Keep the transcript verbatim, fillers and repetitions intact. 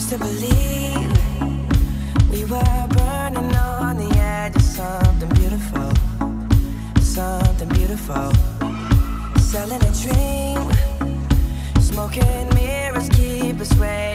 used to believe we were burning on the edge of something beautiful, something beautiful. Selling a dream, smoking mirrors keep us waiting.